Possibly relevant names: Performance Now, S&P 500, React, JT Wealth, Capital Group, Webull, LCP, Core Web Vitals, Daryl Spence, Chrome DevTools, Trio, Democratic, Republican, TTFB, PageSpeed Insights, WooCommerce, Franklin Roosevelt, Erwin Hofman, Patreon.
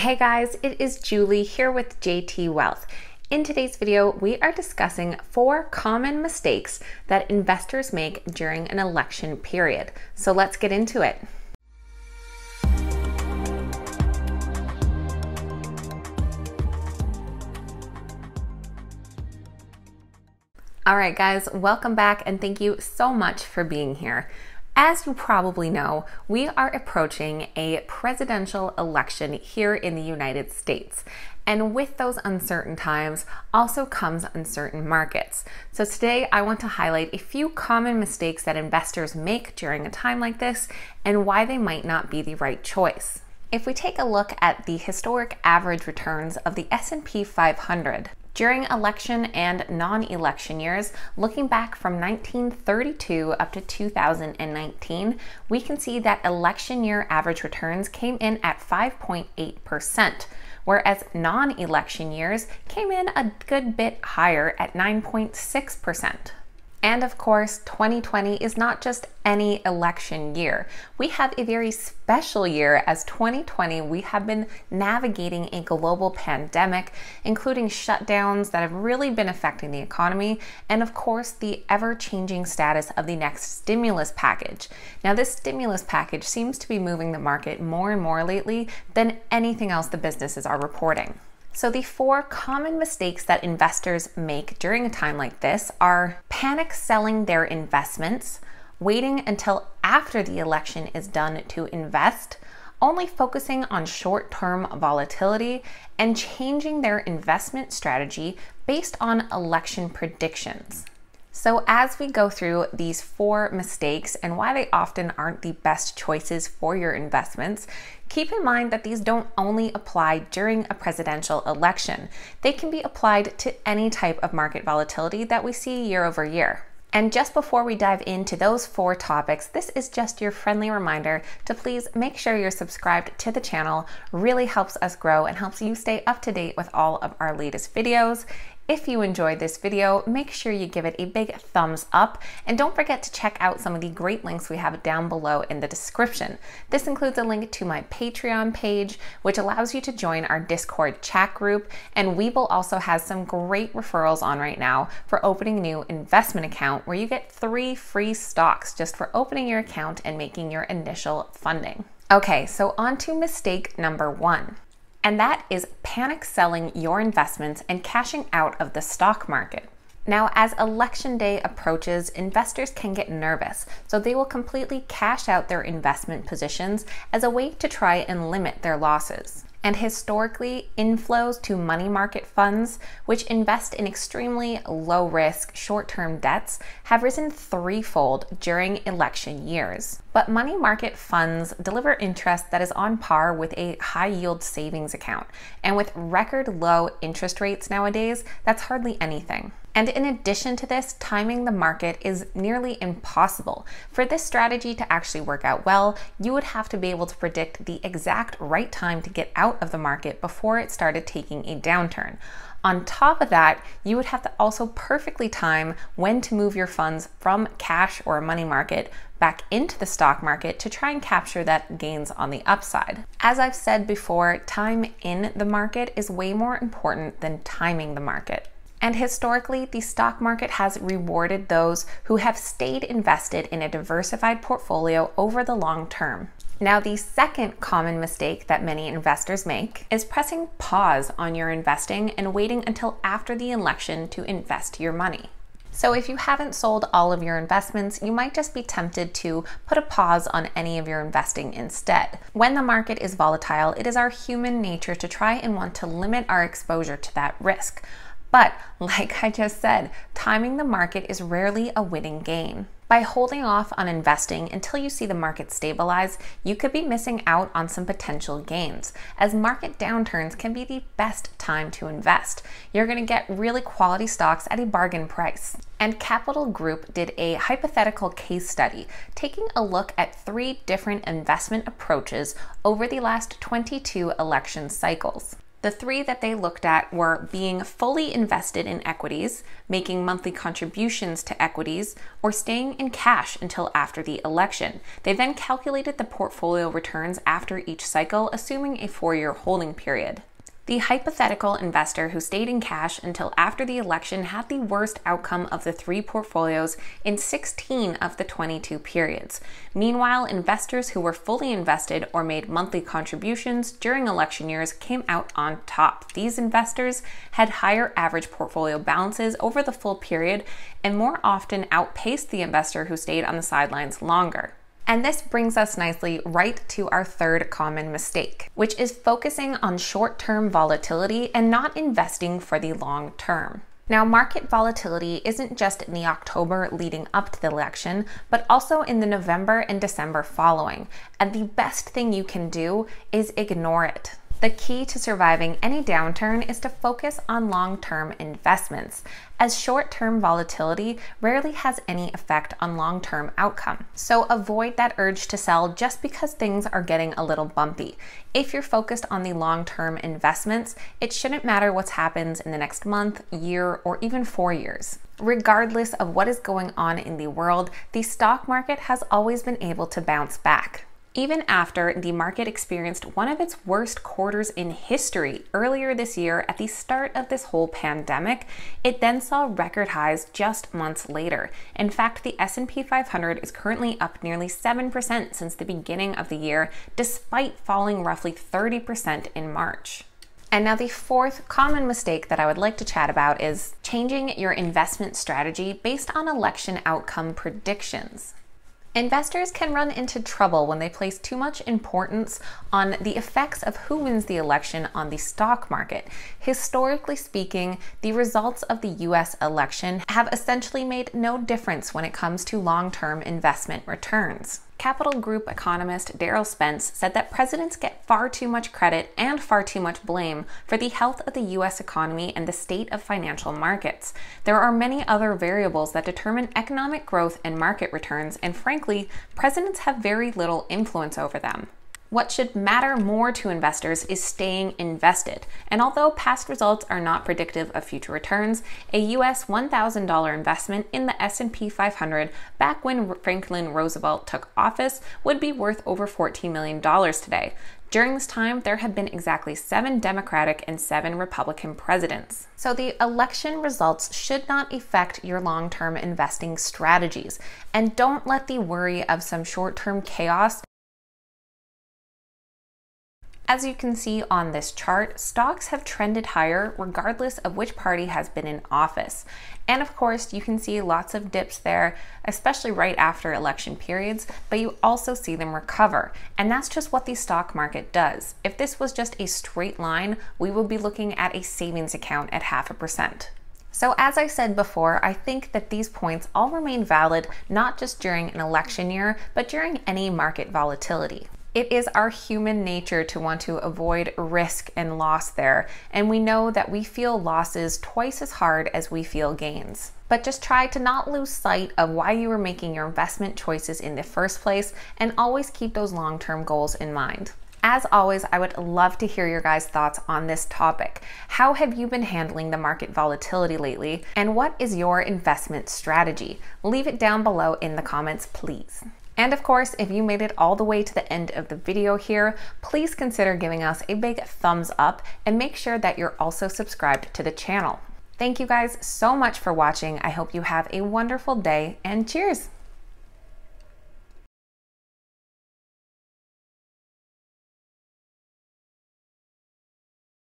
Hey guys, it is Julie here with JT Wealth. In today's video, we are discussing 4 common mistakes that investors make during an election period. So let's get into it. All right guys, welcome back and thank you so much for being here. As you probably know, we are approaching a presidential election here in the United States. And with those uncertain times also comes uncertain markets. So today I want to highlight a few common mistakes that investors make during a time like this and why they might not be the right choice. If we take a look at the historic average returns of the S&P 500, during election and non-election years, looking back from 1932 up to 2019, we can see that election year average returns came in at 5.8%, whereas non-election years came in a good bit higher at 9.6%. And of course, 2020 is not just any election year. We have a very special year as 2020, we have been navigating a global pandemic, including shutdowns that have really been affecting the economy, and of course, the ever-changing status of the next stimulus package. Now, this stimulus package seems to be moving the market more and more lately than anything else the businesses are reporting. So the 4 common mistakes that investors make during a time like this are panic selling their investments, waiting until after the election is done to invest, only focusing on short-term volatility, and changing their investment strategy based on election predictions. So as we go through these 4 mistakes and why they often aren't the best choices for your investments, keep in mind that these don't only apply during a presidential election. They can be applied to any type of market volatility that we see year over year. And just before we dive into those 4 topics, this is just your friendly reminder to please make sure you're subscribed to the channel. Really helps us grow and helps you stay up to date with all of our latest videos. If you enjoyed this video, make sure you give it a big thumbs up and don't forget to check out some of the great links we have down below in the description. This includes a link to my Patreon page, which allows you to join our Discord chat group, and Webull also has some great referrals on right now for opening a new investment account where you get 3 free stocks just for opening your account and making your initial funding. Okay, so on to mistake number 1. And that is panic selling your investments and cashing out of the stock market. Now, as election day approaches, investors can get nervous, so they will completely cash out their investment positions as a way to try and limit their losses. And historically, inflows to money market funds, which invest in extremely low-risk short-term debts, have risen 3-fold during election years. But money market funds deliver interest that is on par with a high-yield savings account. And with record low interest rates nowadays, that's hardly anything. And in addition to this, timing the market is nearly impossible. For this strategy to actually work out well, you would have to be able to predict the exact right time to get out of the market before it started taking a downturn. On top of that, you would have to also perfectly time when to move your funds from cash or money market back into the stock market to try and capture that gains on the upside. As I've said before, time in the market is way more important than timing the market. And historically, the stock market has rewarded those who have stayed invested in a diversified portfolio over the long term. Now, the second common mistake that many investors make is pressing pause on your investing and waiting until after the election to invest your money. So if you haven't sold all of your investments, you might just be tempted to put a pause on any of your investing instead. When the market is volatile, it is our human nature to try and want to limit our exposure to that risk. But like I just said, timing the market is rarely a winning game. By holding off on investing until you see the market stabilize, you could be missing out on some potential gains, as market downturns can be the best time to invest. You're going to get really quality stocks at a bargain price. And Capital Group did a hypothetical case study, taking a look at 3 different investment approaches over the last 22 election cycles. The three that they looked at were being fully invested in equities, making monthly contributions to equities, or staying in cash until after the election. They then calculated the portfolio returns after each cycle, assuming a 4-year holding period. The hypothetical investor who stayed in cash until after the election had the worst outcome of the three portfolios in 16 of the 22 periods. Meanwhile, investors who were fully invested or made monthly contributions during election years came out on top. These investors had higher average portfolio balances over the full period and more often outpaced the investor who stayed on the sidelines longer. And this brings us nicely right to our third common mistake, which is focusing on short-term volatility and not investing for the long term. Now, market volatility isn't just in the October leading up to the election, but also in the November and December following. And the best thing you can do is ignore it. The key to surviving any downturn is to focus on long-term investments, as short-term volatility rarely has any effect on long-term outcome. So avoid that urge to sell just because things are getting a little bumpy. If you're focused on the long-term investments, it shouldn't matter what happens in the next month, year, or even 4 years. Regardless of what is going on in the world, the stock market has always been able to bounce back. Even after the market experienced one of its worst quarters in history earlier this year at the start of this whole pandemic, it then saw record highs just months later. In fact, the S&P 500 is currently up nearly 7% since the beginning of the year, despite falling roughly 30% in March. And now the fourth common mistake that I would like to chat about is changing your investment strategy based on election outcome predictions. Investors can run into trouble when they place too much importance on the effects of who wins the election on the stock market. Historically speaking, the results of the US election have essentially made no difference when it comes to long-term investment returns. Capital Group economist Daryl Spence said that presidents get far too much credit and far too much blame for the health of the US economy and the state of financial markets. There are many other variables that determine economic growth and market returns, and frankly, presidents have very little influence over them. What should matter more to investors is staying invested. And although past results are not predictive of future returns, a US $1,000 investment in the S&P 500 back when Franklin Roosevelt took office would be worth over $14 million today. During this time, there have been exactly 7 Democratic and 7 Republican presidents. So the election results should not affect your long-term investing strategies. And don't let the worry of some short-term chaos. As you can see on this chart, stocks have trended higher regardless of which party has been in office. And of course, you can see lots of dips there, especially right after election periods, but you also see them recover. And that's just what the stock market does. If this was just a straight line, we would be looking at a savings account at 0.5%. So as I said before, I think that these points all remain valid, not just during an election year, but during any market volatility. It is our human nature to want to avoid risk and loss there, and we know that we feel losses twice as hard as we feel gains. But just try to not lose sight of why you were making your investment choices in the first place, and always keep those long-term goals in mind. As always, I would love to hear your guys' thoughts on this topic. How have you been handling the market volatility lately, and what is your investment strategy? Leave it down below in the comments, please. And of course, if you made it all the way to the end of the video here, please consider giving us a big thumbs up and make sure that you're also subscribed to the channel. Thank you guys so much for watching. I hope you have a wonderful day, and cheers!